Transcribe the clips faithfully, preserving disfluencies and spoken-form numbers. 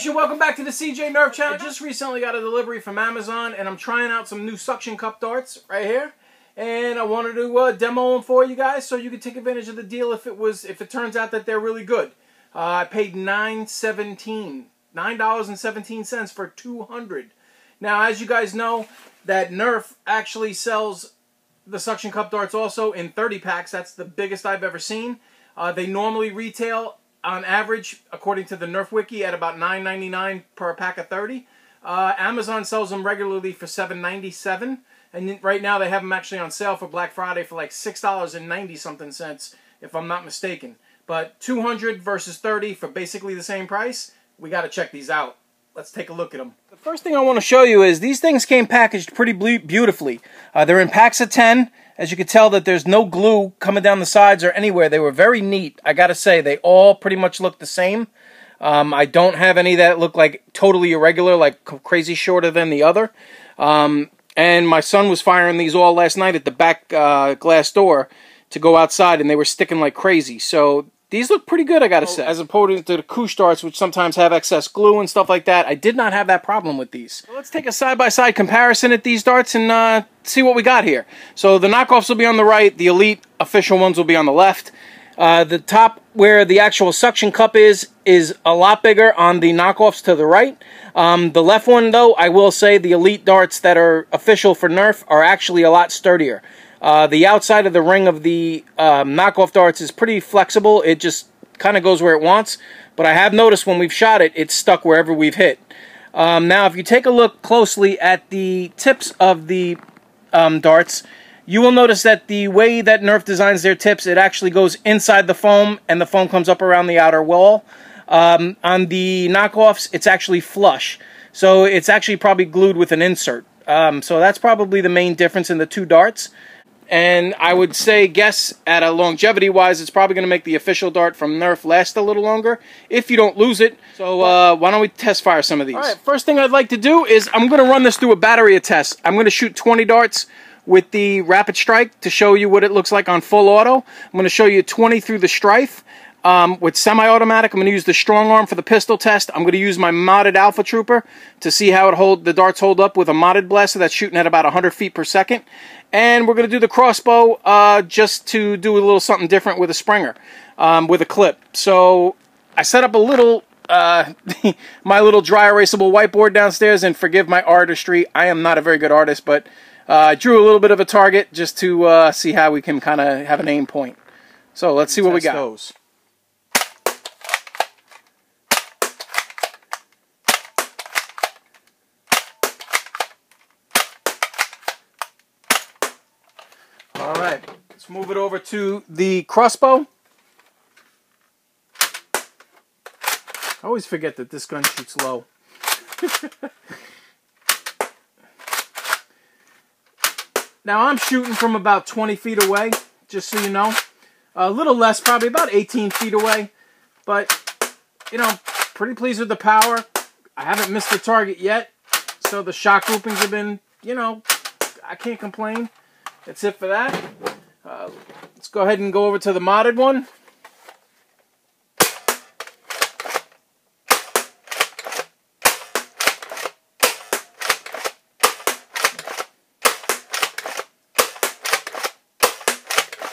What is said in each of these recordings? Nation, welcome back to the C J Nerf Channel. I just recently got a delivery from Amazon, and I'm trying out some new suction cup darts right here. And I wanted to uh, demo them for you guys so you could take advantage of the deal if it was if it turns out that they're really good. Uh, I paid nine seventeen, nine dollars and seventeen cents for two hundred. Now, as you guys know, that Nerf actually sells the suction cup darts also in thirty packs. That's the biggest I've ever seen. Uh, they normally retail on average, according to the Nerf Wiki, at about nine ninety-nine per pack of thirty. Uh, Amazon sells them regularly for seven ninety-seven, and right now they have them actually on sale for Black Friday for like six dollars and ninety something cents, if I'm not mistaken. But two hundred versus thirty for basically the same price. We got to check these out. Let's take a look at them. The first thing I want to show you is these things came packaged pretty beautifully. Uh, they're in packs of ten. As you can tell, that there's no glue coming down the sides or anywhere. They were very neat. I gotta say, they all pretty much look the same. Um, I don't have any that look like totally irregular, like crazy shorter than the other. Um, and my son was firing these all last night at the back uh, glass door to go outside, and they were sticking like crazy. So these look pretty good, I gotta say. As opposed to the Koosh darts, which sometimes have excess glue and stuff like that, I did not have that problem with these. So let's take a side-by-side comparison at these darts and uh, see what we got here. So the knockoffs will be on the right, the Elite official ones will be on the left. Uh, the top, where the actual suction cup is, is a lot bigger on the knockoffs to the right. Um, the left one, though, I will say the Elite darts that are official for Nerf are actually a lot sturdier. Uh, the outside of the ring of the um, knockoff darts is pretty flexible. It just kind of goes where it wants. But I have noticed when we've shot it, it's stuck wherever we've hit. Um, now, if you take a look closely at the tips of the um, darts, you will notice that the way that Nerf designs their tips, it actually goes inside the foam, and the foam comes up around the outer wall. Um, on the knockoffs, it's actually flush. So it's actually probably glued with an insert. Um, so that's probably the main difference in the two darts. And I would say, guess, at a longevity-wise, it's probably going to make the official dart from Nerf last a little longer, if you don't lose it. So uh, why don't we test fire some of these? All right, first thing I'd like to do is I'm going to run this through a battery of tests. I'm going to shoot twenty darts with the Rapid Strike to show you what it looks like on full auto. I'm going to show you twenty through the Strife. Um, with semi-automatic, I'm going to use the Strong Arm for the pistol test. I'm going to use my modded Alpha Trooper to see how it hold the darts hold up with a modded blaster that's shooting at about one hundred feet per second. And we're going to do the crossbow uh, just to do a little something different with a Springer, um, with a clip. So I set up a little, uh, my little dry erasable whiteboard downstairs, and forgive my artistry. I am not a very good artist, but I uh, drew a little bit of a target just to uh, see how we can kind of have an aim point. So let's see what we got. Those. All right, let's move it over to the crossbow. I always forget that this gun shoots low. Now I'm shooting from about twenty feet away, just so you know. A little less, probably about eighteen feet away. But, you know, pretty pleased with the power. I haven't missed the target yet. So the shot groupings have been, you know, I can't complain. That's it for that. Uh, let's go ahead and go over to the modded one.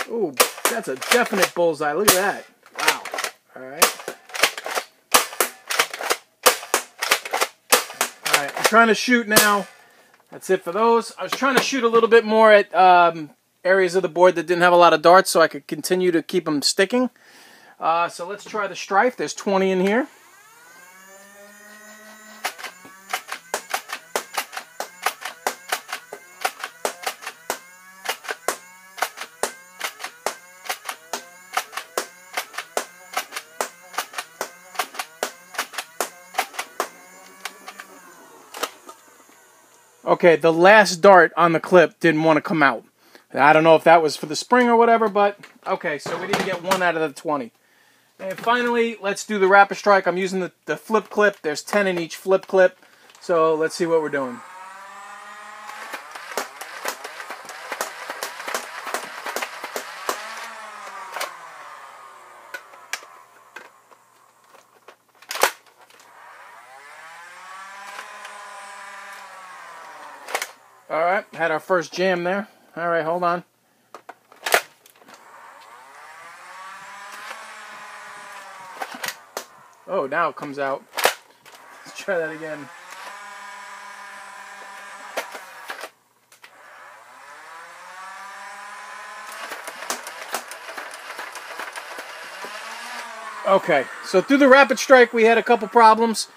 Ooh, that's a definite bullseye. Look at that. Wow. All right. All right, I'm trying to shoot now. That's it for those. I was trying to shoot a little bit more at um, areas of the board that didn't have a lot of darts so I could continue to keep them sticking. Uh, so let's try the Strife. There's twenty in here. Okay, the last dart on the clip didn't want to come out. I don't know if that was for the spring or whatever, but okay, so we didn't get one out of the twenty. And finally, let's do the Rapid Strike. I'm using the, the flip clip. There's ten in each flip clip. So let's see what we're doing. Alright, had our first jam there. Alright, hold on. Oh, now it comes out. Let's try that again. Okay, so through the Rapid Strike we had a couple problems,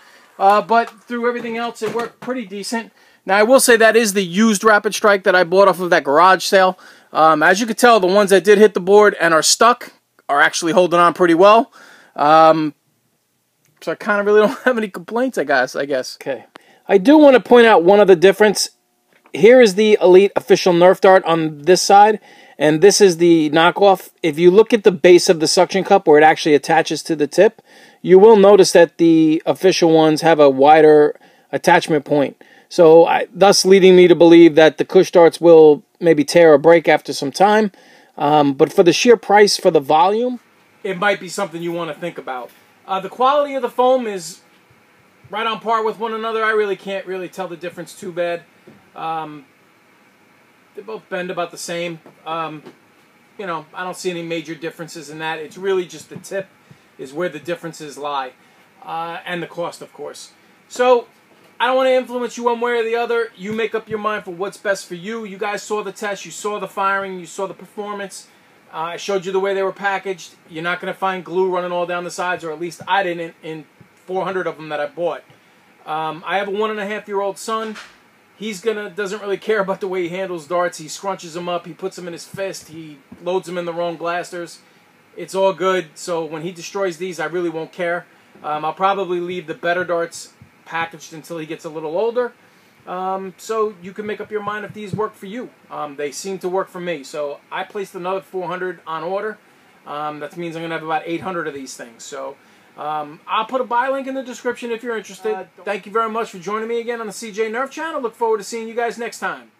uh, but through everything else it worked pretty decent. Now I will say that is the used Rapid Strike that I bought off of that garage sale. Um, as you can tell, the ones that did hit the board and are stuck are actually holding on pretty well. Um, so I kind of really don't have any complaints, I guess, I guess. Okay, I do want to point out one other difference. Here is the Elite official Nerf dart on this side, and this is the knockoff. If you look at the base of the suction cup where it actually attaches to the tip, you will notice that the official ones have a wider attachment point. So, I, thus leading me to believe that the Koosh darts will maybe tear or break after some time. Um, but for the sheer price for the volume, it might be something you want to think about. Uh, the quality of the foam is right on par with one another. I really can't really tell the difference too bad. Um... They both bend about the same. Um, you know, I don't see any major differences in that. It's really just the tip is where the differences lie. Uh, and the cost, of course. So, I don't want to influence you one way or the other. You make up your mind for what's best for you. You guys saw the test. You saw the firing. You saw the performance. Uh, I showed you the way they were packaged. You're not going to find glue running all down the sides, or at least I didn't, in four hundred of them that I bought. Um, I have a one and a half year old son. He's gonna doesn't really care about the way he handles darts. He scrunches them up. He puts them in his fist. He loads them in the wrong blasters. It's all good. So when he destroys these, I really won't care. Um, I'll probably leave the better darts packaged until he gets a little older. Um, so you can make up your mind if these work for you. Um, they seem to work for me. So I placed another four hundred on order. Um, that means I'm gonna have about eight hundred of these things. So. Um, I'll put a buy link in the description if you're interested. Uh, Thank you very much for joining me again on the C J Nerf Channel. Look forward to seeing you guys next time.